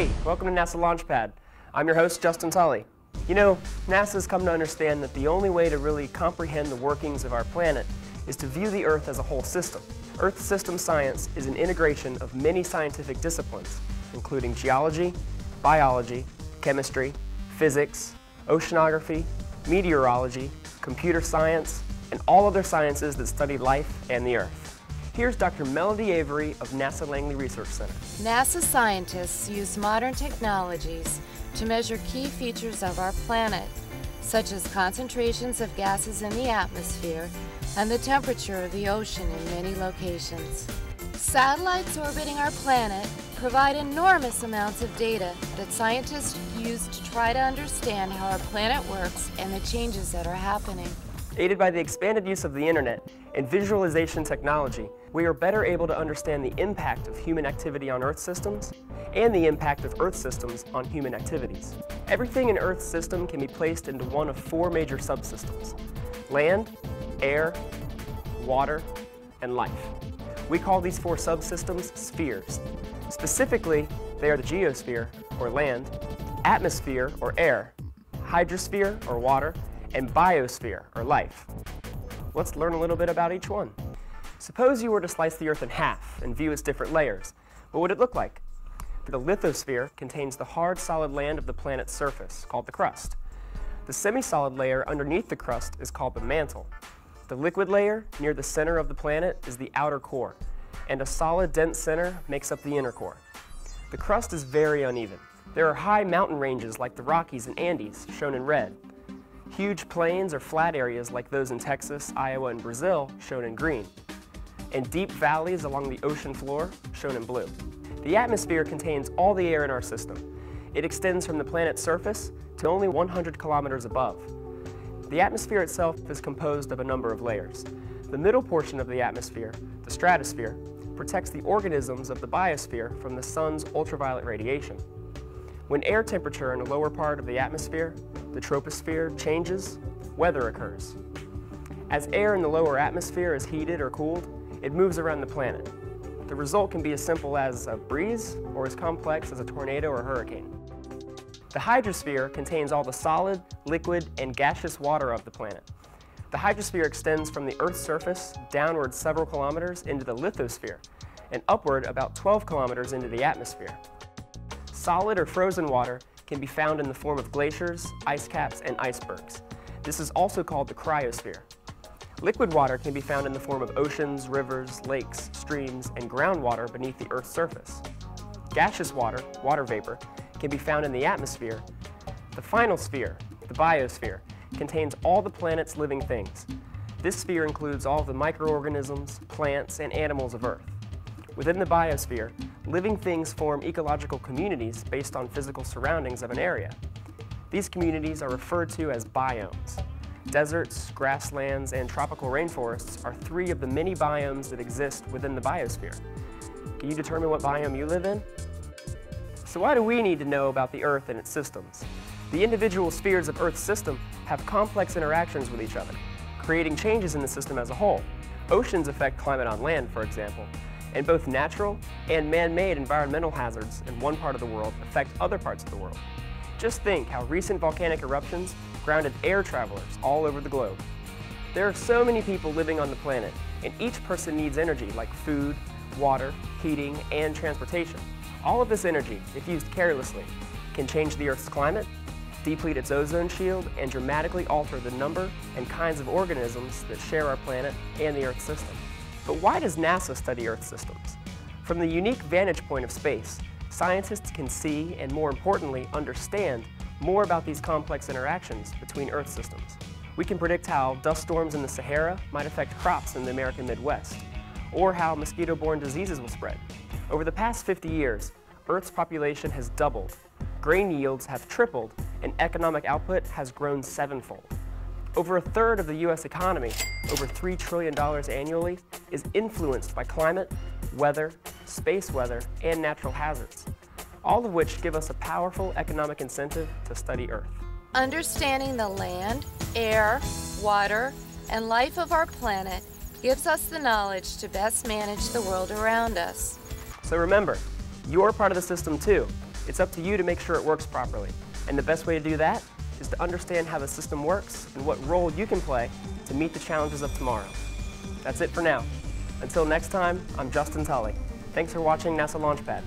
Hey, welcome to NASA Launchpad. I'm your host, Justin Tully. You know, NASA's come to understand that the only way to really comprehend the workings of our planet is to view the Earth as a whole system. Earth system science is an integration of many scientific disciplines, including geology, biology, chemistry, physics, oceanography, meteorology, computer science, and all other sciences that study life and the Earth. Here's Dr. Melody Avery of NASA Langley Research Center. NASA scientists use modern technologies to measure key features of our planet, such as concentrations of gases in the atmosphere and the temperature of the ocean in many locations. Satellites orbiting our planet provide enormous amounts of data that scientists use to try to understand how our planet works and the changes that are happening. Aided by the expanded use of the internet and visualization technology, we are better able to understand the impact of human activity on Earth systems and the impact of Earth systems on human activities. Everything in Earth's system can be placed into one of four major subsystems: land, air, water, and life. We call these four subsystems spheres. Specifically, they are the geosphere, or land, atmosphere, or air, hydrosphere, or water, and biosphere, or life. Let's learn a little bit about each one. Suppose you were to slice the Earth in half and view its different layers. What would it look like? The lithosphere contains the hard, solid land of the planet's surface, called the crust. The semi-solid layer underneath the crust is called the mantle. The liquid layer, near the center of the planet, is the outer core, and a solid, dense center makes up the inner core. The crust is very uneven. There are high mountain ranges like the Rockies and Andes, shown in red. Huge plains or flat areas like those in Texas, Iowa, and Brazil, shown in green, and deep valleys along the ocean floor, shown in blue. The atmosphere contains all the air in our system. It extends from the planet's surface to only 100 kilometers above. The atmosphere itself is composed of a number of layers. The middle portion of the atmosphere, the stratosphere, protects the organisms of the biosphere from the sun's ultraviolet radiation. When air temperature in the lower part of the atmosphere, the troposphere, changes, weather occurs. As air in the lower atmosphere is heated or cooled, it moves around the planet. The result can be as simple as a breeze or as complex as a tornado or hurricane. The hydrosphere contains all the solid, liquid, and gaseous water of the planet. The hydrosphere extends from the Earth's surface downward several kilometers into the lithosphere and upward about 12 kilometers into the atmosphere. Solid or frozen water can be found in the form of glaciers, ice caps, and icebergs. This is also called the cryosphere. Liquid water can be found in the form of oceans, rivers, lakes, streams, and groundwater beneath the Earth's surface. Gaseous water, water vapor, can be found in the atmosphere. The final sphere, the biosphere, contains all the planet's living things. This sphere includes all the microorganisms, plants, and animals of Earth. Within the biosphere, living things form ecological communities based on physical surroundings of an area. These communities are referred to as biomes. Deserts, grasslands, and tropical rainforests are three of the many biomes that exist within the biosphere. Can you determine what biome you live in? So why do we need to know about the Earth and its systems? The individual spheres of Earth's system have complex interactions with each other, creating changes in the system as a whole. Oceans affect climate on land, for example, and both natural and man-made environmental hazards in one part of the world affect other parts of the world. Just think how recent volcanic eruptions grounded air travelers all over the globe. There are so many people living on the planet, and each person needs energy like food, water, heating, and transportation. All of this energy, if used carelessly, can change the Earth's climate, deplete its ozone shield, and dramatically alter the number and kinds of organisms that share our planet and the Earth's system. But why does NASA study Earth systems? From the unique vantage point of space, scientists can see and, more importantly, understand more about these complex interactions between Earth systems. We can predict how dust storms in the Sahara might affect crops in the American Midwest, or how mosquito-borne diseases will spread. Over the past 50 years, Earth's population has doubled, grain yields have tripled, and economic output has grown sevenfold. Over a third of the U.S. economy, over $3 trillion annually, is influenced by climate, weather, space weather, and natural hazards, all of which give us a powerful economic incentive to study Earth. Understanding the land, air, water, and life of our planet gives us the knowledge to best manage the world around us. So remember, you're part of the system too. It's up to you to make sure it works properly. And the best way to do that is to understand how the system works and what role you can play to meet the challenges of tomorrow. That's it for now. Until next time, I'm Justin Tully. Thanks for watching NASA Launchpad.